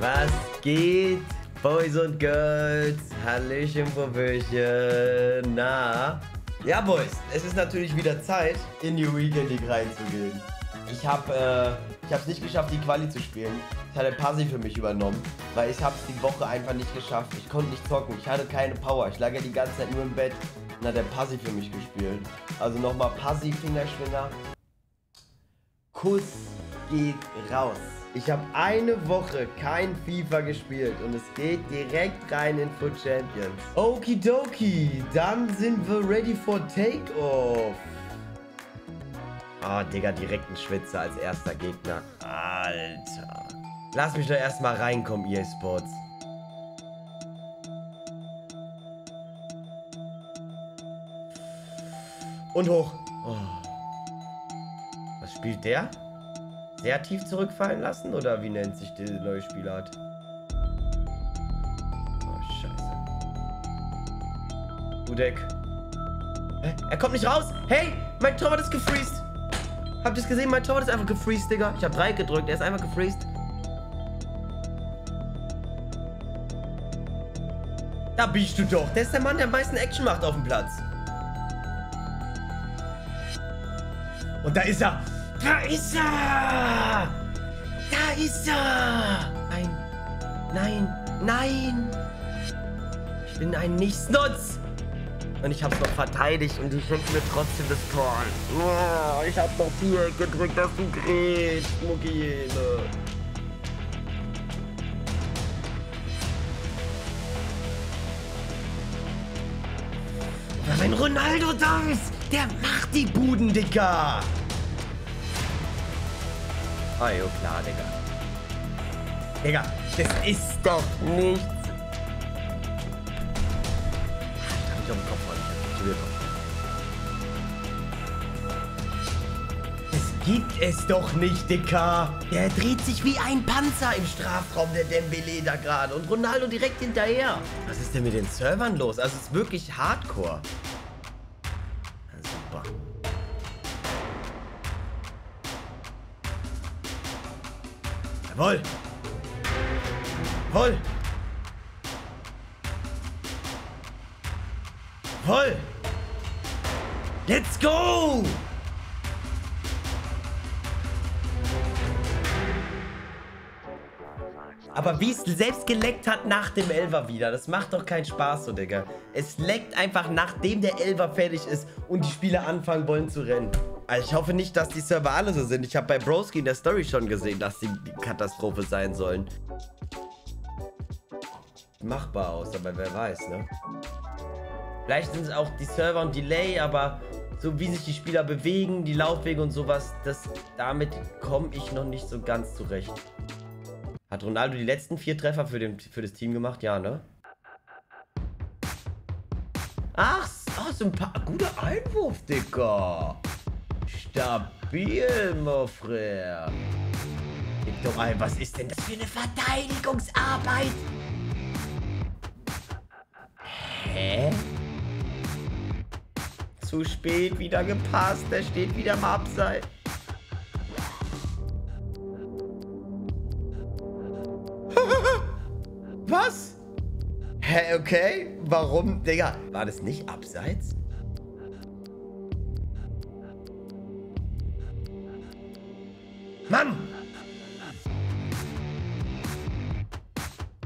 Was geht, Boys und Girls? Hallöchen, Popöchen. Na? Ja, Boys, es ist natürlich wieder Zeit, in die Weekend League reinzugehen. Ich hab's nicht geschafft, die Quali zu spielen. Das hat der Pasi für mich übernommen, weil ich hab's die Woche einfach nicht geschafft. Ich konnte nicht zocken, ich hatte keine Power. Ich lag ja die ganze Zeit nur im Bett und hat der Pasi für mich gespielt. Also nochmal Pasi, Fingerschwinger. Kuss geht raus. Ich habe eine Woche kein FIFA gespielt und es geht direkt rein in FUT Champions. Okidoki, dann sind wir ready for Takeoff. Oh, Digga, direkt ein Schwitzer als erster Gegner. Alter. Lass mich doch erstmal reinkommen, EA Sports. Und hoch. Oh. Was spielt der? Sehr tief zurückfallen lassen? Oder wie nennt sich diese neue Spielart? Oh, scheiße. Udek. Hä? Er kommt nicht raus! Hey! Mein Torwart ist gefreezed! Habt ihr es gesehen? Mein Torwart ist einfach gefreezed, Digga. Ich hab 3 gedrückt, er ist einfach gefreezed. Da biegst du doch. Der ist der Mann, der am meisten Action macht auf dem Platz. Und da ist er! Da ist er! Da ist er! Nein! Nein! Nein! Ich bin ein Nichtsnutz! Und ich hab's noch verteidigt und die schenken mir trotzdem das Tor an. Oh, ich hab noch 4 gedrückt, dass du kriegst, Muckiele. Wenn Ronaldo da ist, der macht die Buden, Dicker! Ah, jo, klar, Digga. Digga, das ist doch nichts. Ich hab mich auf den Kopf voll. Das gibt es doch nicht, Dicker. Der dreht sich wie ein Panzer im Strafraum, der Dembele da gerade. Und Ronaldo direkt hinterher. Was ist denn mit den Servern los? Also, es ist wirklich hardcore. Woll! Woll! Woll! Let's go! Aber wie es selbst geleckt hat nach dem Elfer wieder. Das macht doch keinen Spaß so, Digga. Es leckt einfach, nachdem der Elfer fertig ist und die Spieler anfangen wollen zu rennen. Also ich hoffe nicht, dass die Server alle so sind. Ich habe bei Broski in der Story schon gesehen, dass die Katastrophe sein sollen. Machbar aus, aber wer weiß, ne? Vielleicht sind es auch die Server und Delay, aber so wie sich die Spieler bewegen, die Laufwege und sowas, damit komme ich noch nicht so ganz zurecht. Hat Ronaldo die letzten 4 Treffer für das Team gemacht? Ja, ne? Ach, so ein paar... Guter Einwurf, Dicker! Stabil, Mofre. Gib doch ein, was ist denn das für eine Verteidigungsarbeit? Hä? Zu spät wieder gepasst, der steht wieder im Abseits. Was? Hä, okay? Warum, Digga? War das nicht Abseits? Mann!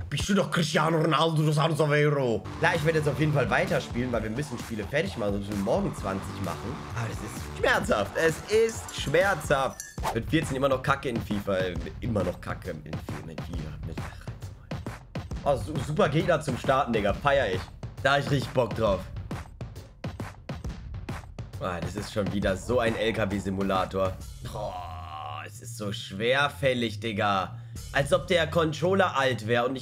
Bist du doch Cristiano Ronaldo, du Santos Aveiro? Klar, ich werde jetzt auf jeden Fall weiterspielen, weil wir müssen Spiele fertig machen, sonst müssen wir morgen 20 machen. Aber das ist schmerzhaft. Es ist schmerzhaft. Mit 14 immer noch Kacke in FIFA. Immer noch Kacke in FIFA. Oh, super Gegner zum Starten, Digga. Feier ich. Da hab ich richtig Bock drauf. Ah, das ist schon wieder so ein LKW-Simulator. Oh. Es ist so schwerfällig, Digga. Als ob der Controller alt wäre und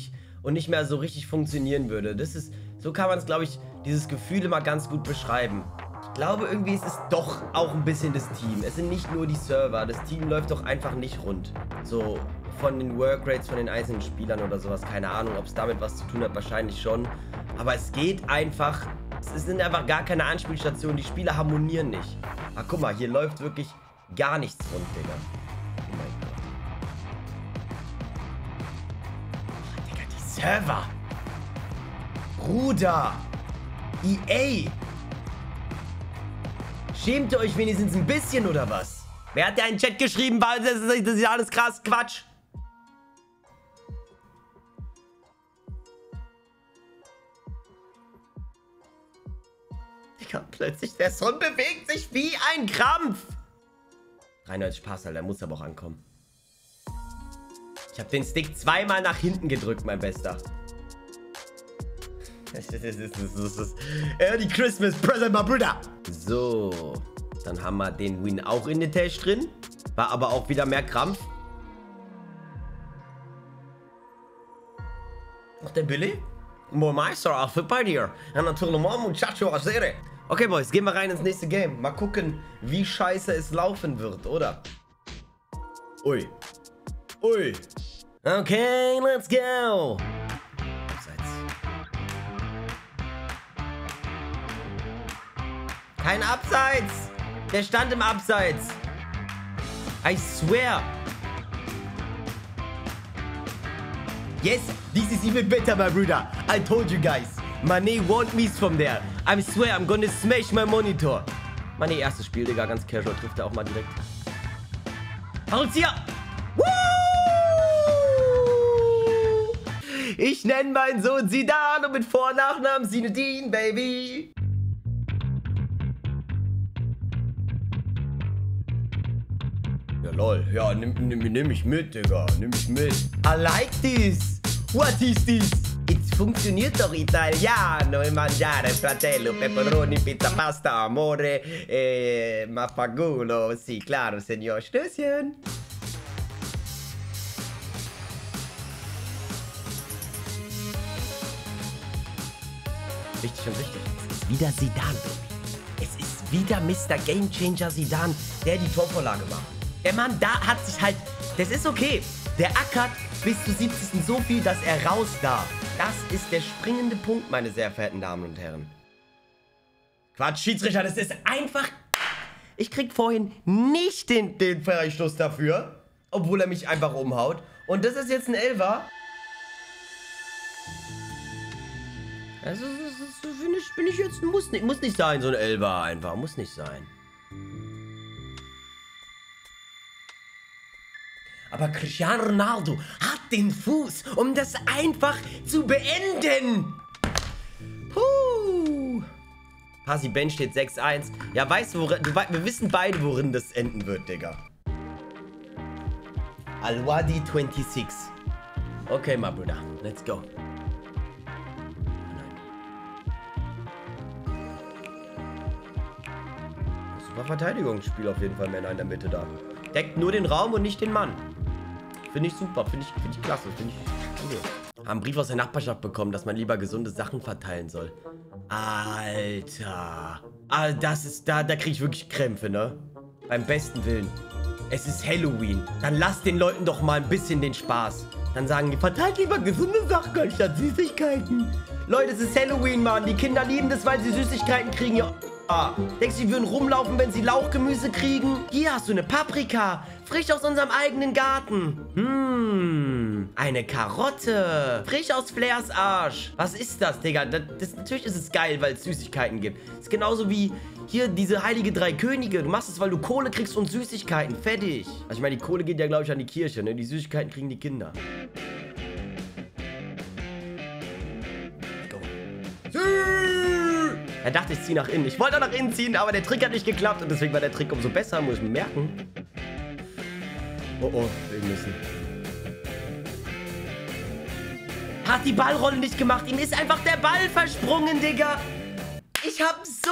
nicht mehr so richtig funktionieren würde. Das ist, so kann man es, glaube ich, dieses Gefühl immer ganz gut beschreiben. Ich glaube, irgendwie ist es doch auch ein bisschen das Team. Es sind nicht nur die Server. Das Team läuft doch einfach nicht rund. So von den Workrates, von den einzelnen Spielern oder sowas. Keine Ahnung, ob es damit was zu tun hat. Wahrscheinlich schon. Aber es geht einfach Es sind einfach gar keine Anspielstationen. Die Spieler harmonieren nicht. Ah, guck mal, hier läuft wirklich gar nichts rund, Digga. Oh mein Gott. Digga, die Server. Bruder. EA. Schämt ihr euch wenigstens ein bisschen, oder was? Wer hat ja einen Chat geschrieben? Das ist alles krass Quatsch. Digga, plötzlich, der Son bewegt sich wie ein Krampf. Reinhold Spaß, Alter, der muss aber auch ankommen. Ich habe den Stick zweimal nach hinten gedrückt, mein Bester. Die Christmas Present, my brother. So, dann haben wir den Win auch in den Tash drin. War aber auch wieder mehr Krampf. Ach, der Billy? Okay, Boys, gehen wir rein ins nächste Game. Mal gucken, wie scheiße es laufen wird, oder? Ui. Ui. Okay, let's go. Kein Abseits. Der stand im Abseits. I swear. Yes, this is even better, my brother. I told you guys. Mané won't miss from there. I swear, I'm gonna smash my monitor. Mané, erstes Spiel, Digga. Ganz casual. Trifft er auch mal direkt. Halt's hier. Woo! Ich nenne meinen Sohn Zidane und mit Vor- und Nachnamen Zinedine, Baby. Lol, ja, nimm ich mit, Digga. Nimm ich mit. I like this. What is this? It's funktioniert doch italiano. E mangiare fratello, pepperoni, pizza, pasta, amore. Maffagulo. Sì, claro, señor. Stößchen. Richtig und richtig. Es ist wieder Zidane, Baby. Es ist wieder Mr. Gamechanger Zidane, der die Torvorlage macht. Der Mann da hat sich halt... Das ist okay. Der ackert bis zu 70. so viel, dass er raus darf. Das ist der springende Punkt, meine sehr verehrten Damen und Herren. Quatsch, Schiedsrichter, das ist einfach... Ich krieg vorhin nicht den Freistoß dafür, obwohl er mich einfach umhaut. Und das ist jetzt ein Elfer. Also, das finde ich jetzt... Muss nicht sein, so ein Elfer einfach. Muss nicht sein. Aber Cristiano Ronaldo hat den Fuß, um das einfach zu beenden. Puh. Pasi Ben steht 6-1. Ja, weißt du, wir wissen beide, worin das enden wird, Digga. Al-Wadi 26. Okay, my brother. Let's go. Super Verteidigungsspiel auf jeden Fall, Männer in der Mitte da. Deckt nur den Raum und nicht den Mann. Finde ich super, finde ich klasse, finde ich okay. Haben einen Brief aus der Nachbarschaft bekommen, dass man lieber gesunde Sachen verteilen soll. Alter. Alter, das ist, da kriege ich wirklich Krämpfe, ne? Beim besten Willen. Es ist Halloween. Dann lasst den Leuten doch mal ein bisschen den Spaß. Dann sagen die, verteilt lieber gesunde Sachen anstatt Süßigkeiten. Leute, es ist Halloween, Mann. Die Kinder lieben das, weil sie Süßigkeiten kriegen. Ja. Denkst du, die würden rumlaufen, wenn sie Lauchgemüse kriegen? Hier hast du eine Paprika. Frisch aus unserem eigenen Garten. Eine Karotte. Frisch aus Flairs Arsch. Was ist das, Digga? Natürlich ist es geil, weil es Süßigkeiten gibt. Das ist genauso wie hier diese heilige drei Könige. Du machst es, weil du Kohle kriegst und Süßigkeiten. Fertig. Also ich meine, die Kohle geht ja, glaube ich, an die Kirche, ne? Die Süßigkeiten kriegen die Kinder. Er dachte, ich ziehe nach innen. Ich wollte auch nach innen ziehen, aber der Trick hat nicht geklappt. Und deswegen war der Trick umso besser, muss ich mir merken. Oh, wir müssen. Hat die Ballrolle nicht gemacht. Ihm ist einfach der Ball versprungen, Digga. Ich habe so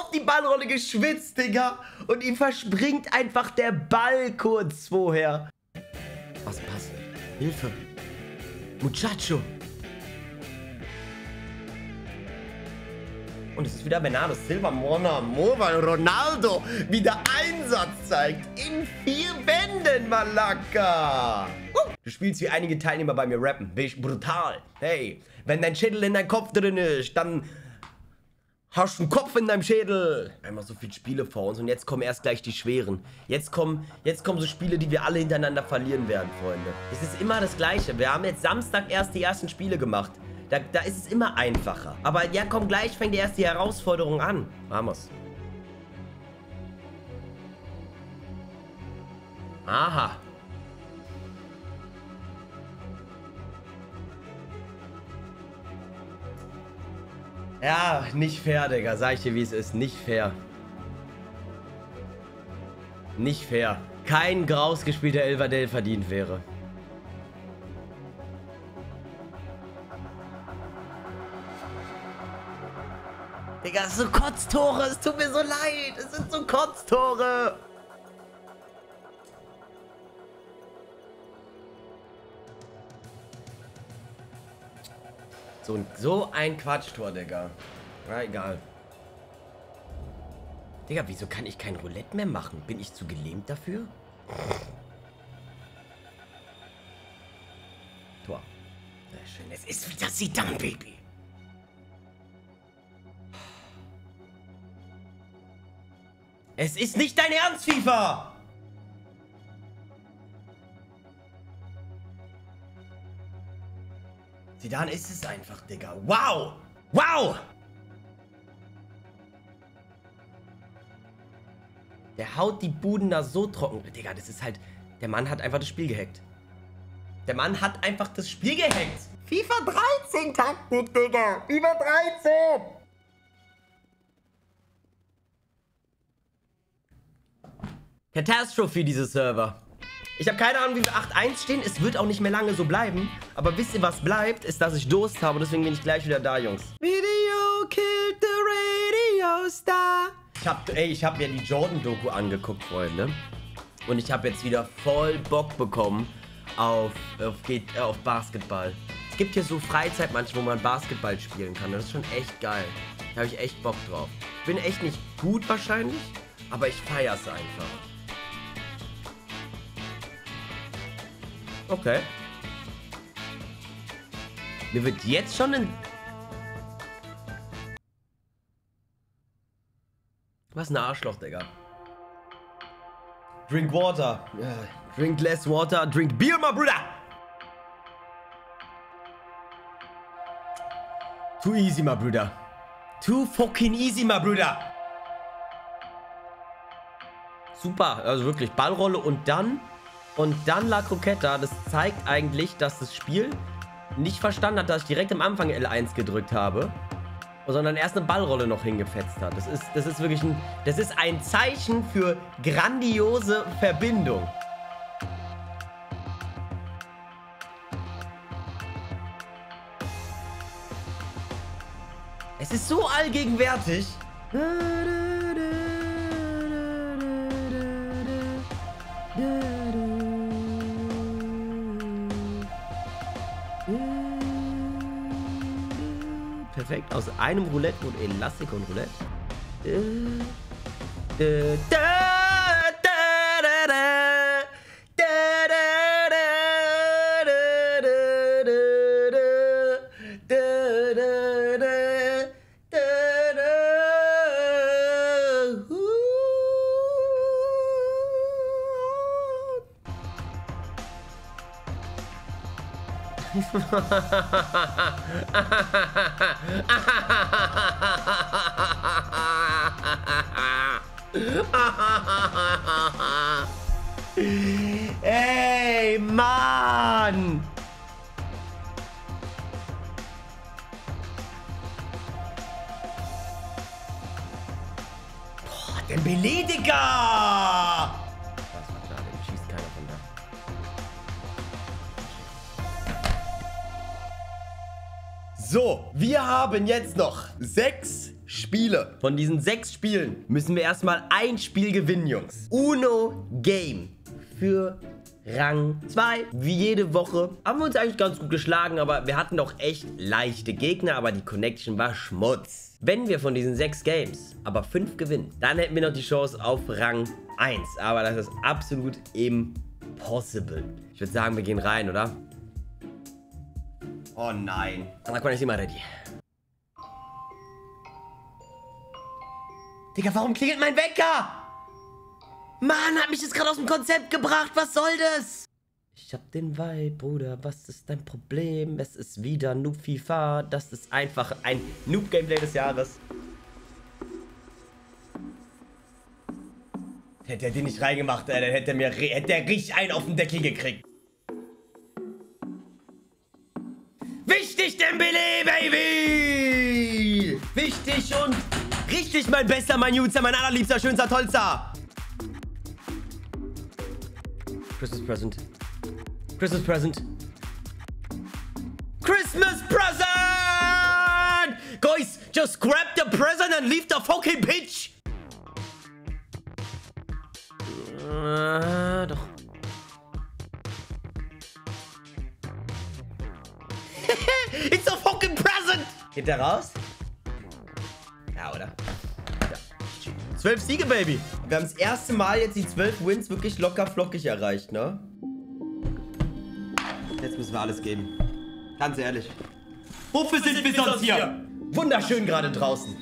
auf die Ballrolle geschwitzt, Digga. Und ihm verspringt einfach der Ball kurz vorher. Was passt? Hilfe. Muchacho. Und es ist wieder Bernardo Silva, mon amor, weil Ronaldo wieder Einsatz zeigt. In 4 Wänden, Malaka. Du spielst wie einige Teilnehmer bei mir rappen. Brutal. Hey, wenn dein Schädel in deinem Kopf drin ist, dann Hast du einen Kopf in deinem Schädel? Einmal so viele Spiele vor uns und jetzt kommen erst gleich die schweren. Jetzt kommen so Spiele, die wir alle hintereinander verlieren werden, Freunde. Es ist immer das Gleiche. Wir haben jetzt Samstag erst die ersten Spiele gemacht. Da ist es immer einfacher. Aber ja, komm, gleich fängt erst die Herausforderung an. Vamos. Aha. Ja, nicht fair, Digga. Sag ich dir, wie es ist. Nicht fair. Nicht fair. Kein rausgespielter Elverdell verdient wäre. Digga, das sind so Kotztore. Es tut mir so leid. Es sind so Kotztore. So ein Quatschtor, Digga. Na, egal. Digga, wieso kann ich kein Roulette mehr machen? Bin ich zu gelähmt dafür? Tor. Sehr schön. Es ist wieder Zidane, Baby. Es ist nicht dein Ernst, FIFA! Zidane ist es einfach, Digga. Wow! Wow! Der haut die Buden da so trocken. Digga, das ist halt... Der Mann hat einfach das Spiel gehackt. Der Mann hat einfach das Spiel gehackt. FIFA 13 Taktik, Digga. Über 13! Katastrophe, diese Server. Ich habe keine Ahnung, wie wir 8-1 stehen. Es wird auch nicht mehr lange so bleiben. Aber wisst ihr, was bleibt, ist, dass ich Durst habe. Und deswegen bin ich gleich wieder da, Jungs. Video killed the radio star. Ich hab mir die Jordan-Doku angeguckt, Freunde. Und ich habe jetzt wieder voll Bock bekommen auf Basketball. Es gibt hier so Freizeit manchmal, wo man Basketball spielen kann. Das ist schon echt geil. Da habe ich echt Bock drauf. Ich bin echt nicht gut wahrscheinlich, aber ich feiere es einfach. Okay. Mir wird jetzt schon ein... Was ein Arschloch, Digga. Drink water. Drink less water. Drink beer, my brother. Too easy, my brother. Too fucking easy, my brother. Super. Also wirklich Ballrolle und dann... La Croqueta, das zeigt eigentlich, dass das Spiel nicht verstanden hat, dass ich direkt am Anfang L1 gedrückt habe, sondern erst eine Ballrolle noch hingefetzt hat. Das ist wirklich ein... Das ist ein Zeichen für grandiose Verbindung. Es ist so allgegenwärtig. Perfekt, aus einem Roulette wurde Elastik und Roulette. Ey, Mann! Boah, der Belediger! Das war klar, den schießt keiner von da. So, wir haben jetzt noch 6 Spiele. Von diesen 6 Spielen müssen wir erstmal ein Spiel gewinnen, Jungs. Uno Game für Rang 2. Wie jede Woche haben wir uns eigentlich ganz gut geschlagen, aber wir hatten auch echt leichte Gegner, aber die Connection war Schmutz. Wenn wir von diesen 6 Games aber 5 gewinnen, dann hätten wir noch die Chance auf Rang 1. Aber das ist absolut impossible. Ich würde sagen, wir gehen rein, oder? Oh nein. Da kann ich immer ready. Digga, warum klingelt mein Wecker? Mann, hat mich das gerade aus dem Konzept gebracht. Was soll das? Ich hab den Vibe, Bruder, was ist dein Problem? Es ist wieder Noob FIFA. Das ist einfach ein Noob-Gameplay des Jahres. Hätte er den nicht reingemacht, dann hätte er richtig einen auf den Deckel gekriegt. Wichtig, Dembélé, Baby! Wichtig und richtig, mein Bester, mein Jutzer, mein allerliebster, schönster, tollster! Christmas Present. Christmas Present. Christmas Present! Guys, just grab the present and leave the fucking pitch! Doch. It's a fucking present! Geht der raus? Ja, oder? Ja. 12 Siege, Baby! Wir haben das erste Mal jetzt die 12 Wins wirklich locker flockig erreicht, ne? Jetzt müssen wir alles geben. Ganz ehrlich. Wofür sind wir sonst hier? Wunderschön gerade draußen.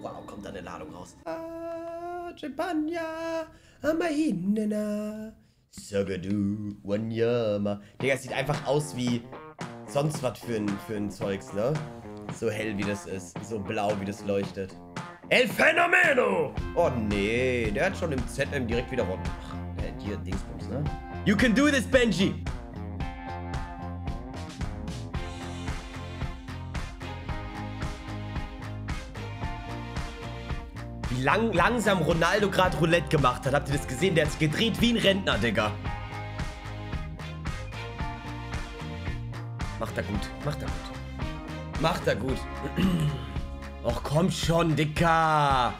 Wow, kommt da eine Ladung raus. Japania, Amahinena, Sagadu, Wanyama. Digga, es sieht einfach aus wie sonst was für ein Zeugs, ne? So hell wie das ist, so blau wie das leuchtet. El Fenomeno! Oh nee, der hat schon im ZM direkt wieder runter. Ach, der hat hier Dingsbums, ne? You can do this, Benji! Wie langsam Ronaldo gerade Roulette gemacht hat. Habt ihr das gesehen? Der hat sich gedreht wie ein Rentner, Digga. Macht er gut. Macht er gut. Macht er gut. Och, komm schon, Digga.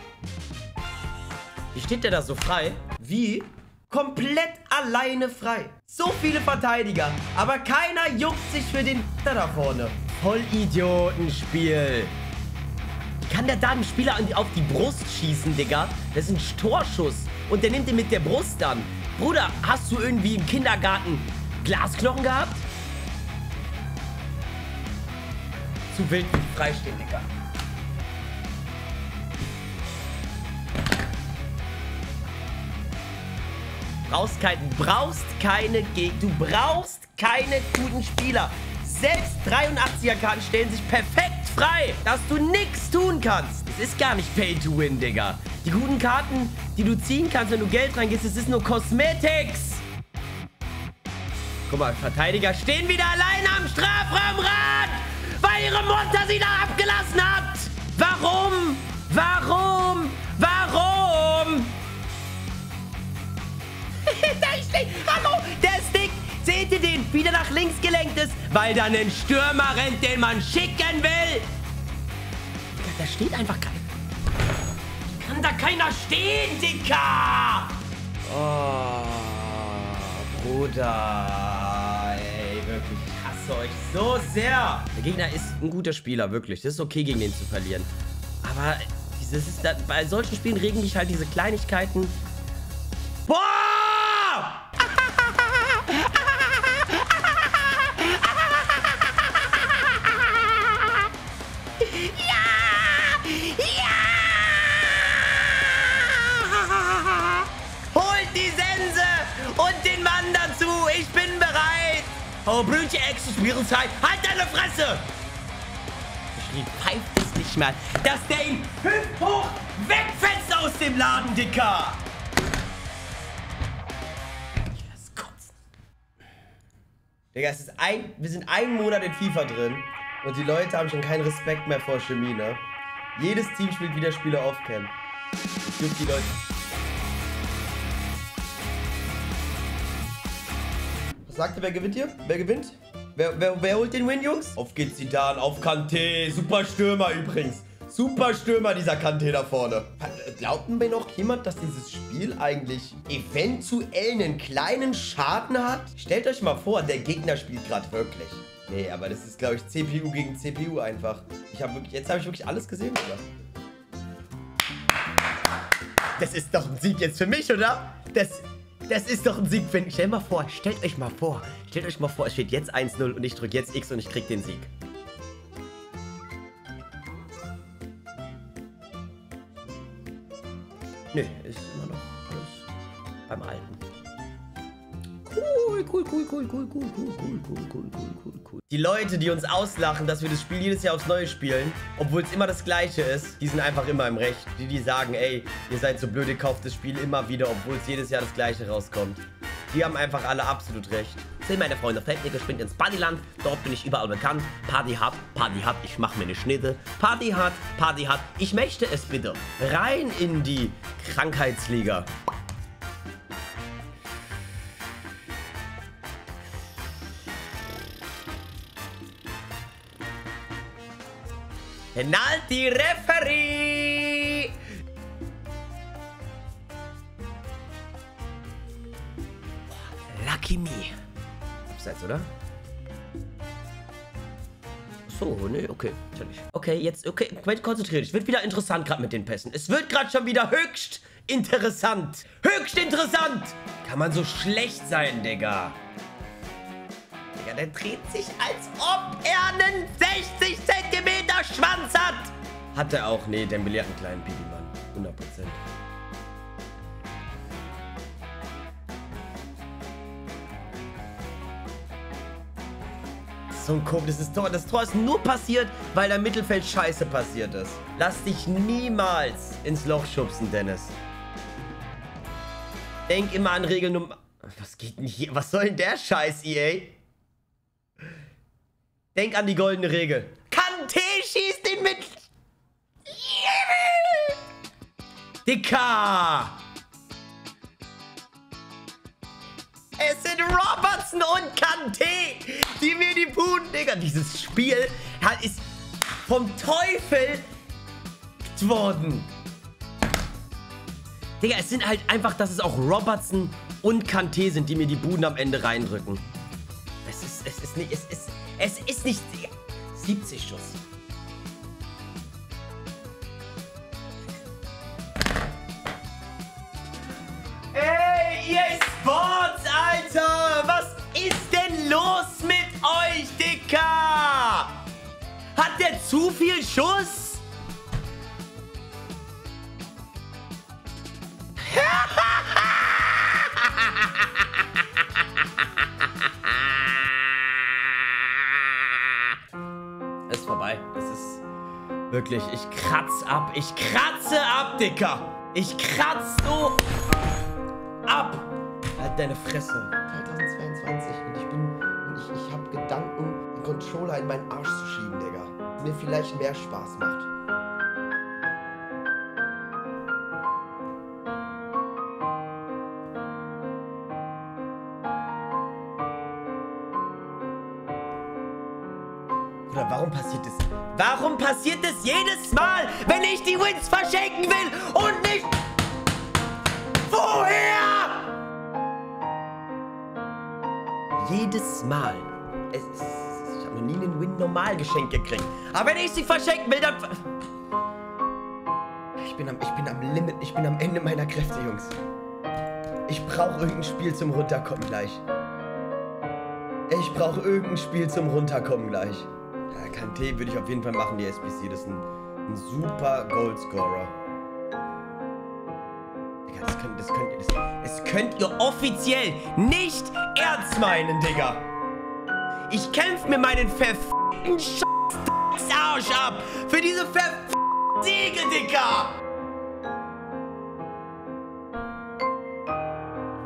Wie steht der da so frei? Wie? Komplett alleine frei. So viele Verteidiger, aber keiner juckt sich für den da vorne. Voll Idiotenspiel. Kann der da einen Spieler auf die Brust schießen, Digga? Das ist ein Torschuss und der nimmt ihn mit der Brust an. Bruder, hast du irgendwie im Kindergarten Glasknochen gehabt? Zu wild freistehen, Digga. Du brauchst keine guten Spieler. Selbst 83er Karten stellen sich perfekt frei, dass du nichts tun kannst. Es ist gar nicht Pay to Win, Digga. Die guten Karten, die du ziehen kannst, wenn du Geld reingehst, es ist nur Cosmetics. Guck mal, Verteidiger stehen wieder alleine am Strafraumrand, weil ihre Mutter sie da abgelassen hat. Warum? Warum? Warum? Hallo, der Stick, seht ihr den, wie der nach links gelenkt ist, weil da ein Stürmer rennt, den man schicken will. Da steht einfach keiner. Kann da keiner stehen, Dicker? Oh, Bruder, ey, wirklich, ich hasse euch so sehr. Der Gegner ist ein guter Spieler, wirklich, das ist okay, gegen den zu verlieren. Aber dieses ist, bei solchen Spielen regen mich halt diese Kleinigkeiten. Boah! Ich bin bereit! Oh, Brüche, Action, Spielzeit! Halt deine Fresse! Ich lieb, pfeift es nicht mal, dass der ihn hüpfhoch wegfetzt aus dem Laden, Dicker! Digga, das kotzt. Digga, wir sind einen Monat in FIFA drin und die Leute haben schon keinen Respekt mehr vor Chemie, ne? Jedes Team spielt wieder Spieler off-Cam. Ich juck die Leute. Sagt ihr, wer gewinnt hier? Wer gewinnt? Wer holt den Win, Jungs? Auf geht's, Zidane, auf Kanté. Super Stürmer übrigens. Super Stürmer, dieser Kanté da vorne. Glaubt mir noch jemand, dass dieses Spiel eigentlich eventuell einen kleinen Schaden hat? Stellt euch mal vor, der Gegner spielt gerade wirklich. Nee, aber das ist, glaube ich, CPU gegen CPU einfach. Jetzt habe ich wirklich alles gesehen, oder? Das ist doch ein Sieg jetzt für mich, oder? Das ist doch ein Sieg, wenn... Stellt euch mal vor, es steht jetzt 1-0 und ich drücke jetzt X und ich krieg den Sieg. Nee, ist immer noch alles beim Alten. Cool. Die Leute, die uns auslachen, dass wir das Spiel jedes Jahr aufs Neue spielen, obwohl es immer das Gleiche ist, die sind einfach immer im Recht. Die sagen, ey, ihr seid so blöd, ihr kauft das Spiel immer wieder, obwohl es jedes Jahr das Gleiche rauskommt. Die haben einfach alle absolut recht. Seht meine Freunde, fällt mir geschwind ins Partyland. Dort bin ich überall bekannt. Party hat, ich mache mir eine Schnitte. Party hat, ich möchte es bitte. Rein in die Krankheitsliga. Penalty Referee! Oh, lucky me. Abseits, oder? So, ne, okay, natürlich. Okay, jetzt, okay, konzentrier dich. Wird wieder interessant gerade mit den Pässen. Es wird gerade schon wieder höchst interessant. Höchst interessant! Kann man so schlecht sein, Digga. Digga, der dreht sich, als ob er einen 60 cm Schwanz hat. Hat er auch. Nee, der Dembélé hat einen kleinen Pipi, Mann. 100%. So ein Kopf, das ist Tor. Das Tor ist nur passiert, weil der Mittelfeld scheiße passiert ist. Lass dich niemals ins Loch schubsen, Dennis. Denk immer an Regel Nummer... Was geht denn hier? Was soll denn der Scheiß, EA? Denk an die goldene Regel. Kanté schießt ihn mit... Yeah! Dicker! Es sind Robertson und Kanté, die mir die Puden... Digga, dieses Spiel ist vom Teufel worden. Digga, es sind halt einfach, dass es auch Robertson und Kanté sind, die mir die Buden am Ende reindrücken. Es ist nicht... 70 Schuss. Ey, EA Sports, Alter! Was ist denn los mit euch, Dicker? Hat der zu viel Schuss? Vorbei. Es ist wirklich, ich kratze ab, Dicker. Ich kratze so ab. Halt deine Fresse. 2022 und ich habe Gedanken, den Controller in meinen Arsch zu schieben, Digga. Das mir vielleicht mehr Spaß macht. Oder warum passiert das? Warum passiert das jedes Mal, wenn ich die Wins verschenken will und nicht... Woher? Jedes Mal. Ich habe noch nie einen Win normal geschenkt gekriegt. Aber wenn ich sie verschenken will, dann... Ich bin am Limit. Ich bin am Ende meiner Kräfte, Jungs. Ich brauche irgendein Spiel zum Runterkommen gleich. Ich brauche irgendein Spiel zum Runterkommen gleich. Kanté würde ich auf jeden Fall machen, die SBC. Das ist ein super Goalscorer. Digga, das könnt ihr offiziell nicht ernst meinen, Digga. Ich kämpfe mir meinen verfickten Scheiß-Arsch ab für diese verfickten Siege, Digga.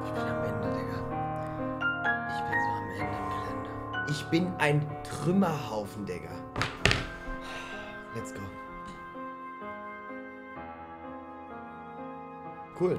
Ich bin am Ende, Digga. Ich bin so am Ende. Ich bin ein Trümmerhaufen, Digga. Let's go. Cool.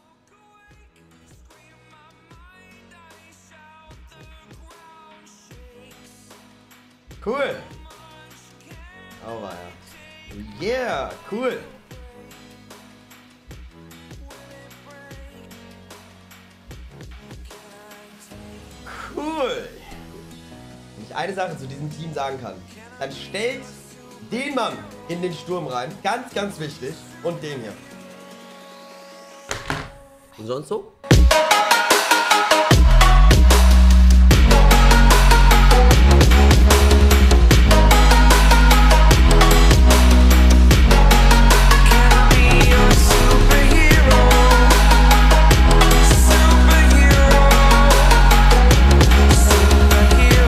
Cool. Oh, wow. Yeah, cool. Cool. Wenn ich eine Sache zu diesem Team sagen kann, dann stellt den Mann in den Sturm rein. Ganz, ganz wichtig. Und den hier. Und sonst so?